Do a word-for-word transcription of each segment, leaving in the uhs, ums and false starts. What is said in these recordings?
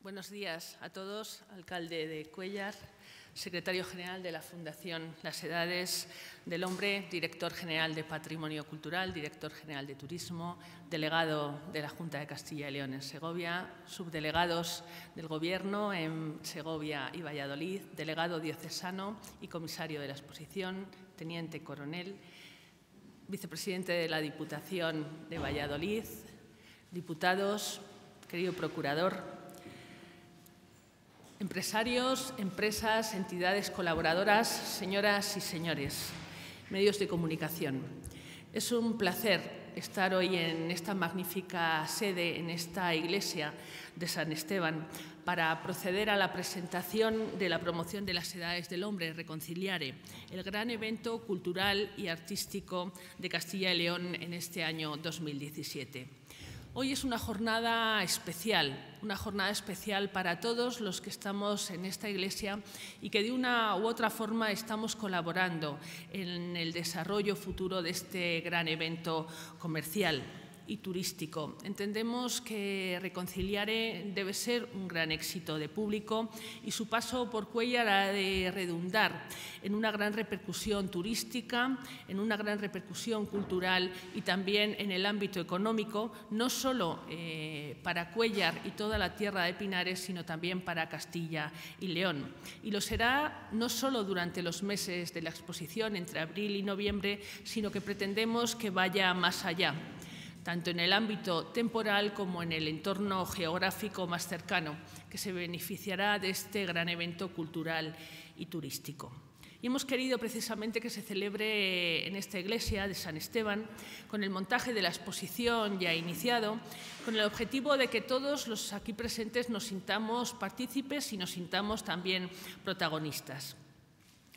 Buenos días a todos, alcalde de Cuéllar, secretario general de la Fundación Las Edades del Hombre, director general de Patrimonio Cultural, director general de Turismo, delegado de la Junta de Castilla y León en Segovia, subdelegados del Gobierno en Segovia y Valladolid, delegado diocesano y comisario de la exposición, teniente coronel, vicepresidente de la Diputación de Valladolid, diputados, querido procurador, empresarios, empresas, entidades colaboradoras, señoras y señores, medios de comunicación. Es un placer estar hoy en esta magnífica sede, en esta iglesia de San Esteban, para proceder a la presentación de la promoción de las Edades del Hombre, Reconciliare, el gran evento cultural y artístico de Castilla y León en este año dos mil diecisiete. Hoy es una jornada especial, una jornada especial para todos los que estamos en esta iglesia y que de una u otra forma estamos colaborando en el desarrollo futuro de este gran evento comercial y turístico. Entendemos que Reconciliare debe ser un gran éxito de público y su paso por Cuéllar ha de redundar en una gran repercusión turística, en una gran repercusión cultural y también en el ámbito económico, no solo eh, para Cuéllar y toda la Tierra de Pinares, sino también para Castilla y León. Y lo será no solo durante los meses de la exposición, entre abril y noviembre, sino que pretendemos que vaya más allá, tanto en el ámbito temporal como en el entorno geográfico más cercano, que se beneficiará de este gran evento cultural y turístico. Y hemos querido precisamente que se celebre en esta iglesia de San Esteban, con el montaje de la exposición ya iniciado, con el objetivo de que todos los aquí presentes nos sintamos partícipes y nos sintamos también protagonistas.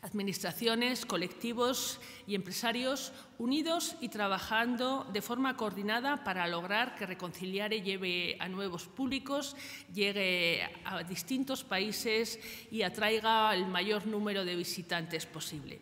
Administraciones, colectivos y empresarios unidos y trabajando de forma coordinada para lograr que Reconciliare lleve a nuevos públicos, llegue a distintos países y atraiga el mayor número de visitantes posible.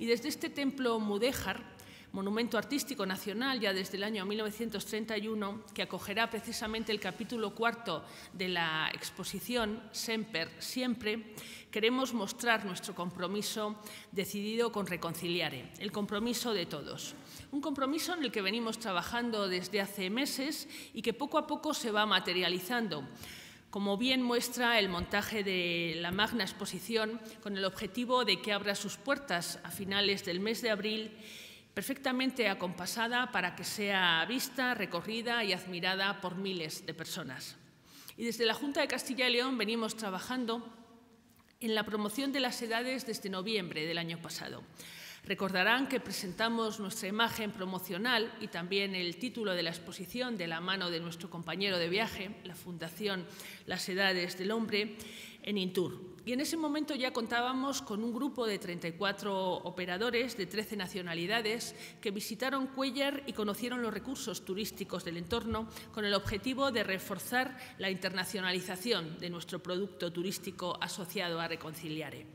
Y desde este templo mudéjar, monumento artístico nacional ya desde el año mil novecientos treinta y uno, que acogerá precisamente el capítulo cuarto de la exposición Semper Siempre, queremos mostrar nuestro compromiso decidido con Reconciliare, el compromiso de todos. Un compromiso en el que venimos trabajando desde hace meses y que poco a poco se va materializando, como bien muestra el montaje de la magna exposición, con el objetivo de que abra sus puertas a finales del mes de abril, perfectamente acompasada para que sea vista, recorrida y admirada por miles de personas. Y desde la Junta de Castilla y León venimos trabajando en la promoción de las edades desde noviembre del año pasado. Recordarán que presentamos nuestra imagen promocional y también el título de la exposición de la mano de nuestro compañero de viaje, la Fundación Las Edades del Hombre, en Intur. Y en ese momento ya contábamos con un grupo de treinta y cuatro operadores de trece nacionalidades que visitaron Cuéllar y conocieron los recursos turísticos del entorno con el objetivo de reforzar la internacionalización de nuestro producto turístico asociado a Reconciliare.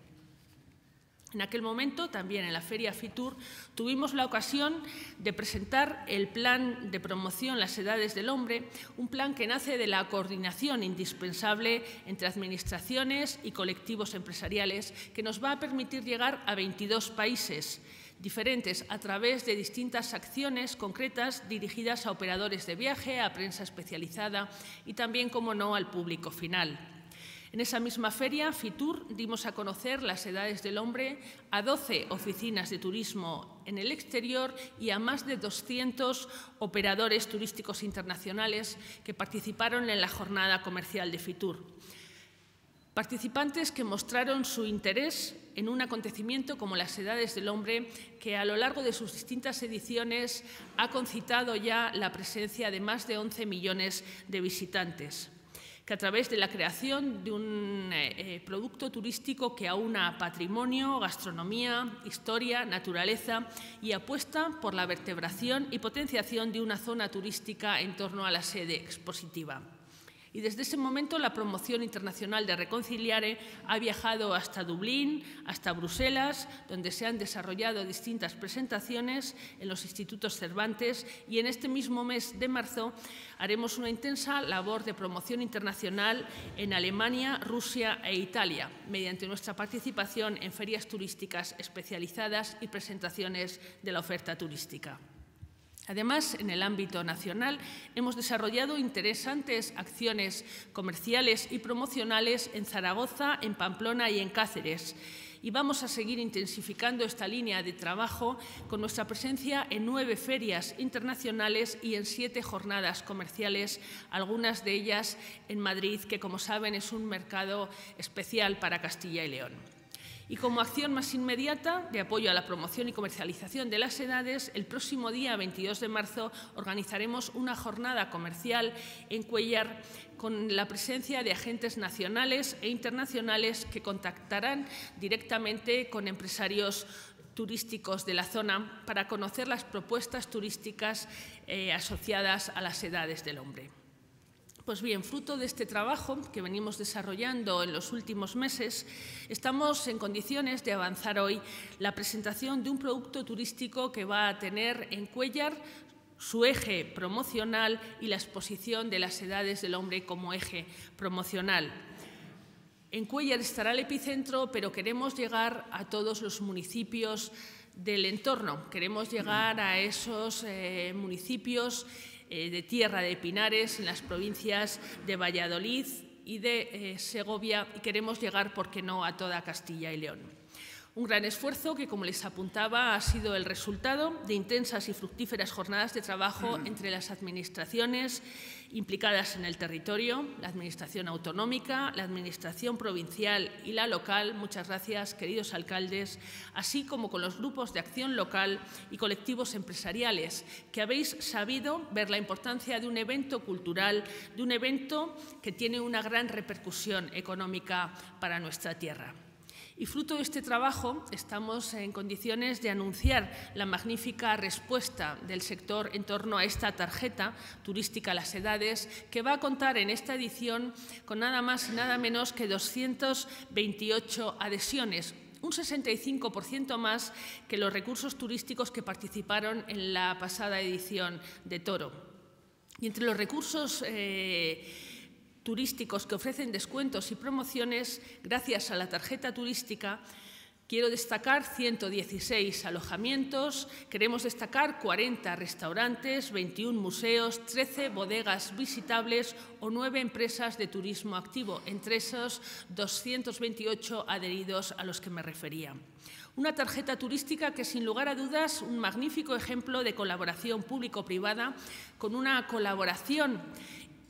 En aquel momento, también en la Feria Fitur, tuvimos la ocasión de presentar el plan de promoción Las Edades del Hombre, un plan que nace de la coordinación indispensable entre administraciones y colectivos empresariales, que nos va a permitir llegar a veintidós países diferentes a través de distintas acciones concretas dirigidas a operadores de viaje, a prensa especializada y también, como no, al público final. En esa misma feria, Fitur, dimos a conocer Las Edades del Hombre a doce oficinas de turismo en el exterior y a más de doscientos operadores turísticos internacionales que participaron en la jornada comercial de Fitur. Participantes que mostraron su interés en un acontecimiento como Las Edades del Hombre, que a lo largo de sus distintas ediciones ha concitado ya la presencia de más de once millones de visitantes, que a través de la creación de un eh, producto turístico que aúna patrimonio, gastronomía, historia, naturaleza y apuesta por la vertebración y potenciación de una zona turística en torno a la sede expositiva. y desde ese momento la promoción internacional de Reconciliare ha viajado hasta Dublín, hasta Bruselas, donde se han desarrollado distintas presentaciones en los institutos Cervantes, y en este mismo mes de marzo haremos una intensa labor de promoción internacional en Alemania, Rusia e Italia, mediante nuestra participación en ferias turísticas especializadas y presentaciones de la oferta turística. Además, en el ámbito nacional hemos desarrollado interesantes acciones comerciales y promocionales en Zaragoza, en Pamplona y en Cáceres. Y vamos a seguir intensificando esta línea de trabajo con nuestra presencia en nueve ferias internacionales y en siete jornadas comerciales, algunas de ellas en Madrid, que como saben es un mercado especial para Castilla y León. Y como acción más inmediata de apoyo a la promoción y comercialización de las edades, el próximo día veintidós de marzo organizaremos una jornada comercial en Cuéllar con la presencia de agentes nacionales e internacionales que contactarán directamente con empresarios turísticos de la zona para conocer las propuestas turísticas eh, asociadas a las edades del hombre. Pues bien, fruto de este trabajo que venimos desarrollando en los últimos meses, estamos en condiciones de avanzar hoy la presentación de un producto turístico que va a tener en Cuéllar su eje promocional y la exposición de las edades del hombre como eje promocional. En Cuéllar estará el epicentro, pero queremos llegar a todos los municipios del entorno. Queremos llegar a esos eh, municipios de Tierra de Pinares, en las provincias de Valladolid y de eh, Segovia, y queremos llegar, por qué no, a toda Castilla y León. Un gran esfuerzo que, como les apuntaba, ha sido el resultado de intensas y fructíferas jornadas de trabajo entre las administraciones implicadas en el territorio, la Administración autonómica, la Administración provincial y la local, muchas gracias, queridos alcaldes, así como con los grupos de acción local y colectivos empresariales, que habéis sabido ver la importancia de un evento cultural, de un evento que tiene una gran repercusión económica para nuestra tierra. Y fruto de este trabajo estamos en condiciones de anunciar la magnífica respuesta del sector en torno a esta tarjeta turística Las Edades, que va a contar en esta edición con nada más y nada menos que doscientas veintiocho adhesiones, un sesenta y cinco por ciento más que los recursos turísticos que participaron en la pasada edición de Toro. Y entre los recursos eh, turísticos que ofrecen descuentos y promociones, gracias a la tarjeta turística, quiero destacar ciento dieciséis alojamientos, queremos destacar cuarenta restaurantes, veintiún museos, trece bodegas visitables o nueve empresas de turismo activo, entre esos doscientos veintiocho adheridos a los que me refería. Una tarjeta turística que, sin lugar a dudas, un magnífico ejemplo de colaboración público-privada, con una colaboración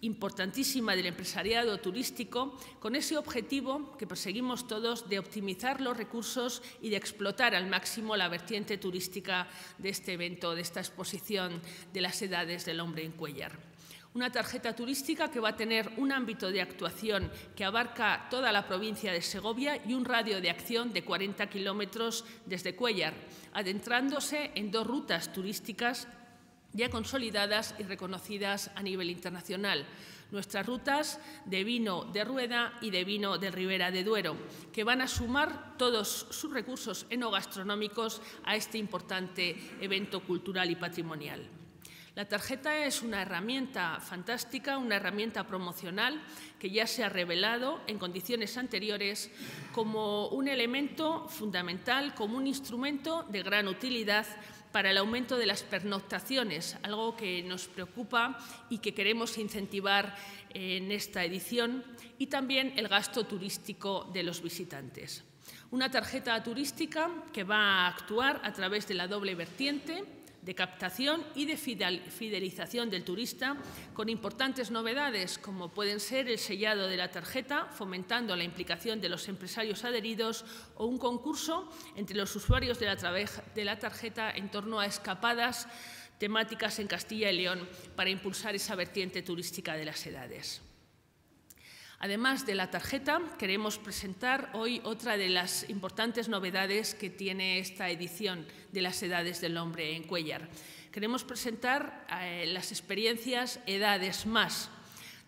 importantísima del empresariado turístico, con ese objetivo que perseguimos todos de optimizar los recursos y de explotar al máximo la vertiente turística de este evento, de esta exposición de las edades del hombre en Cuéllar. Una tarjeta turística que va a tener un ámbito de actuación que abarca toda la provincia de Segovia y un radio de acción de cuarenta kilómetros desde Cuéllar, adentrándose en dos rutas turísticas ya consolidadas y reconocidas a nivel internacional, nuestras rutas de vino de Rueda y de vino de Ribera de Duero, que van a sumar todos sus recursos enogastronómicos a este importante evento cultural y patrimonial. La tarjeta es una herramienta fantástica, una herramienta promocional que ya se ha revelado en condiciones anteriores como un elemento fundamental, como un instrumento de gran utilidad para el aumento de las pernoctaciones, algo que nos preocupa y que queremos incentivar en esta edición, y también el gasto turístico de los visitantes. Una tarjeta turística que va a actuar a través de la doble vertiente de captación y de fidelización del turista, con importantes novedades como pueden ser el sellado de la tarjeta, fomentando la implicación de los empresarios adheridos, o un concurso entre los usuarios de la, de la tarjeta en torno a escapadas temáticas en Castilla y León para impulsar esa vertiente turística de las edades. Además de la tarjeta, queremos presentar hoy otra de las importantes novedades que tiene esta edición de las edades del hombre en Cuéllar. Queremos presentar eh, las experiencias Edades Más,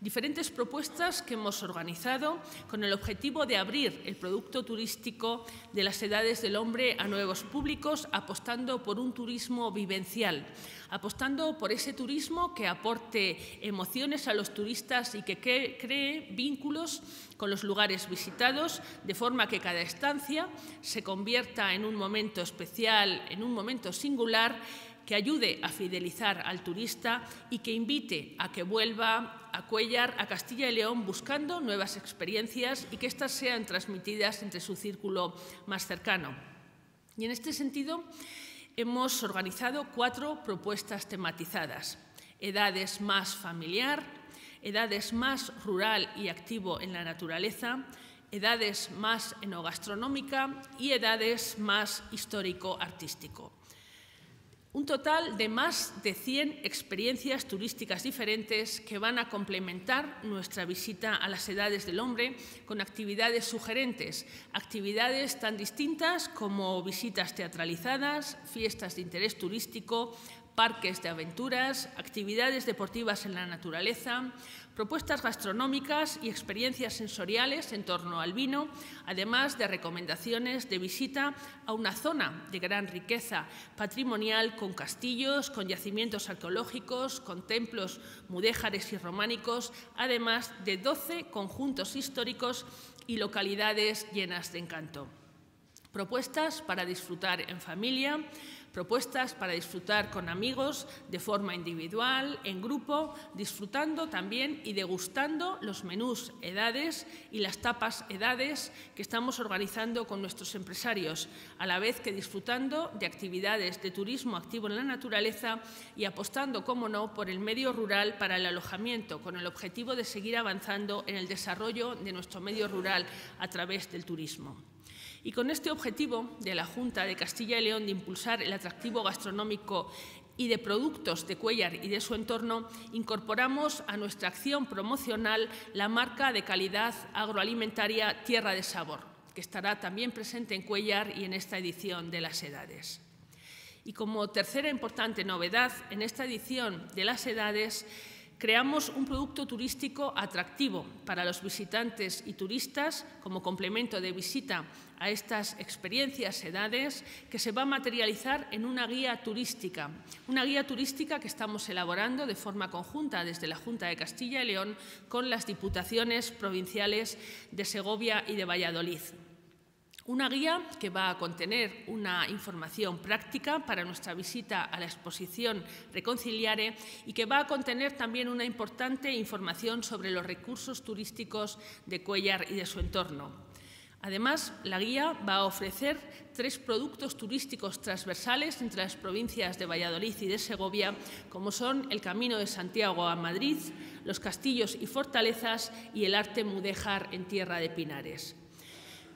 Diferentes propuestas que hemos organizado con el objetivo de abrir el producto turístico de las edades del hombre a nuevos públicos, apostando por un turismo vivencial, apostando por ese turismo que aporte emociones a los turistas y que cree vínculos con los lugares visitados, de forma que cada estancia se convierta en un momento especial, en un momento singular, que ayude a fidelizar al turista y que invite a que vuelva a Cuéllar, a Castilla y León, buscando nuevas experiencias y que éstas sean transmitidas entre su círculo más cercano. Y en este sentido, hemos organizado cuatro propuestas tematizadas: edades más familiar, edades más rural y activo en la naturaleza, edades más enogastronómica y edades más histórico-artístico. Un total de más de cien experiencias turísticas diferentes que van a complementar nuestra visita a las edades del hombre con actividades sugerentes, actividades tan distintas como visitas teatralizadas, fiestas de interés turístico, parques de aventuras, actividades deportivas en la naturaleza, propuestas gastronómicas y experiencias sensoriales en torno al vino, además de recomendaciones de visita a una zona de gran riqueza patrimonial con castillos, con yacimientos arqueológicos, con templos mudéjares y románicos, además de doce conjuntos históricos y localidades llenas de encanto. Propuestas para disfrutar en familia, propuestas para disfrutar con amigos, de forma individual, en grupo, disfrutando también y degustando los menús edades y las tapas edades que estamos organizando con nuestros empresarios, a la vez que disfrutando de actividades de turismo activo en la naturaleza y apostando, como no, por el medio rural para el alojamiento, con el objetivo de seguir avanzando en el desarrollo de nuestro medio rural a través del turismo. Y con este objetivo de la Junta de Castilla y León de impulsar el atractivo gastronómico y de productos de Cuéllar y de su entorno, incorporamos a nuestra acción promocional la marca de calidad agroalimentaria Tierra de Sabor, que estará también presente en Cuéllar y en esta edición de Las Edades. Y como tercera importante novedad, en esta edición de Las Edades, creamos un producto turístico atractivo para los visitantes y turistas como complemento de visita a estas experiencias edades que se va a materializar en una guía turística, una guía turística que estamos elaborando de forma conjunta desde la Junta de Castilla y León con las diputaciones provinciales de Segovia y de Valladolid. Una guía que va a contener una información práctica para nuestra visita a la exposición Reconciliare y que va a contener también una importante información sobre los recursos turísticos de Cuéllar y de su entorno. Además, la guía va a ofrecer tres productos turísticos transversales entre las provincias de Valladolid y de Segovia, como son el Camino de Santiago a Madrid, los castillos y fortalezas y el arte mudéjar en Tierra de Pinares.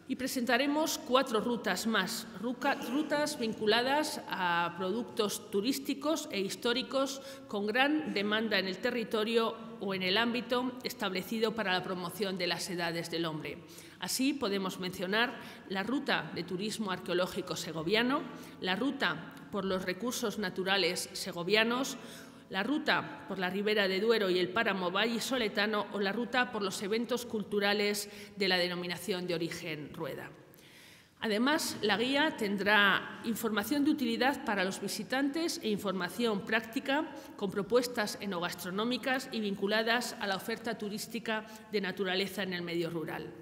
Y presentaremos cuatro rutas más, rutas vinculadas a productos turísticos e históricos con gran demanda en el territorio o en el ámbito establecido para la promoción de las edades del hombre. Así podemos mencionar la Ruta de Turismo Arqueológico Segoviano, la Ruta por los Recursos Naturales Segovianos, la ruta por la Ribera de Duero y el Páramo Vallisoletano o la ruta por los eventos culturales de la denominación de origen Rueda. Además, la guía tendrá información de utilidad para los visitantes e información práctica con propuestas enogastronómicas y vinculadas a la oferta turística de naturaleza en el medio rural.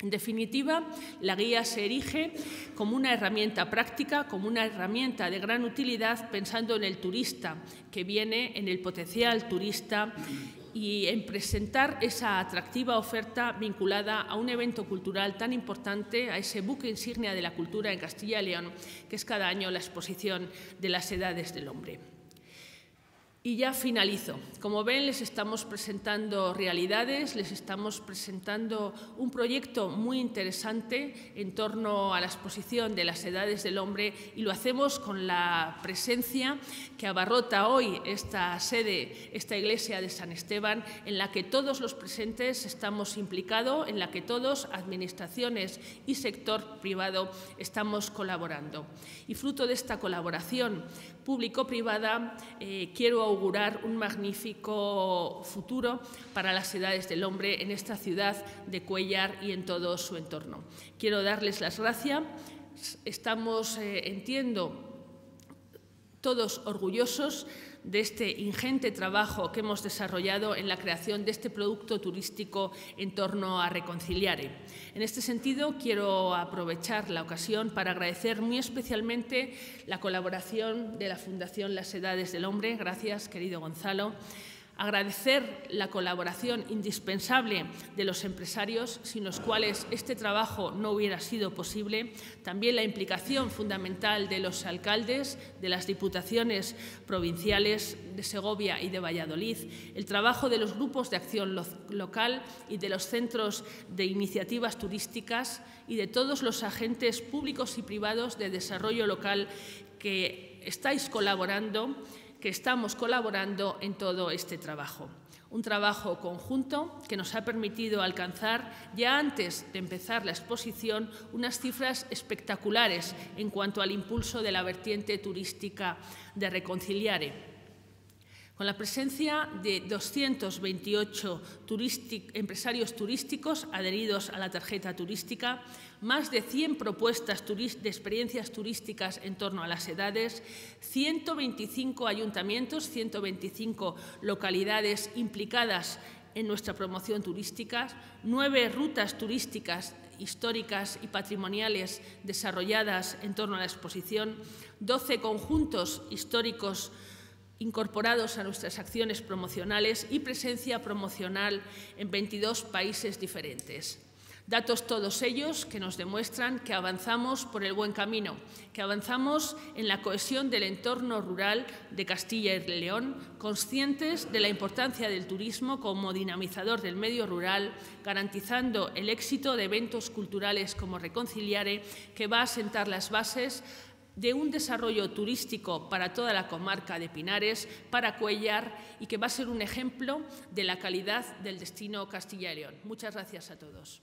En definitiva, la guía se erige como una herramienta práctica, como una herramienta de gran utilidad, pensando en el turista que viene, en el potencial turista y en presentar esa atractiva oferta vinculada a un evento cultural tan importante, a ese buque insignia de la cultura en Castilla y León, que es cada año la exposición de las edades del hombre. Y ya finalizo. Como ven, les estamos presentando realidades, les estamos presentando un proyecto muy interesante en torno a la exposición de las edades del hombre y lo hacemos con la presencia que abarrota hoy esta sede, esta iglesia de San Esteban, en la que todos los presentes estamos implicados, en la que todos, administraciones y sector privado, estamos colaborando. Y fruto de esta colaboración público-privada, eh, quiero augurar un magnífico futuro para las edades del hombre en esta ciudad de Cuéllar y en todo su entorno. Quiero darles las gracias. Estamos, eh, entiendo, todos orgullosos de este ingente trabajo que hemos desarrollado en la creación de este producto turístico en torno a Reconciliare. En este sentido, quiero aprovechar la ocasión para agradecer muy especialmente la colaboración de la Fundación Las Edades del Hombre. Gracias, querido Gonzalo. Agradecer la colaboración indispensable de los empresarios, sin los cuales este trabajo no hubiera sido posible. También la implicación fundamental de los alcaldes, de las diputaciones provinciales de Segovia y de Valladolid, el trabajo de los grupos de acción lo- local y de los centros de iniciativas turísticas y de todos los agentes públicos y privados de desarrollo local que estáis colaborando que estamos colaborando en todo este trabajo. Un trabajo conjunto que nos ha permitido alcanzar, ya antes de empezar la exposición, unas cifras espectaculares en cuanto al impulso de la vertiente turística de Reconciliare. Con la presencia de doscientos veintiocho turístic, empresarios turísticos adheridos a la tarjeta turística, más de cien propuestas de experiencias turísticas en torno a las edades, ciento veinticinco ayuntamientos, ciento veinticinco localidades implicadas en nuestra promoción turística, nueve rutas turísticas históricas y patrimoniales desarrolladas en torno a la exposición, doce conjuntos históricos incorporados a nuestras acciones promocionales y presencia promocional en veintidós países diferentes. Datos todos ellos que nos demuestran que avanzamos por el buen camino, que avanzamos en la cohesión del entorno rural de Castilla y León, conscientes de la importancia del turismo como dinamizador del medio rural, garantizando el éxito de eventos culturales como Reconciliare, que va a sentar las bases de un desarrollo turístico para toda la comarca de Pinares, para Cuéllar y que va a ser un ejemplo de la calidad del destino Castilla y León. Muchas gracias a todos.